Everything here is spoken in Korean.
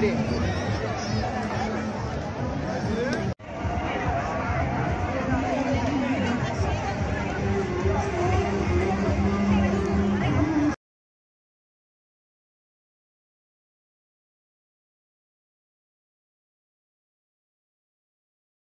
빨리.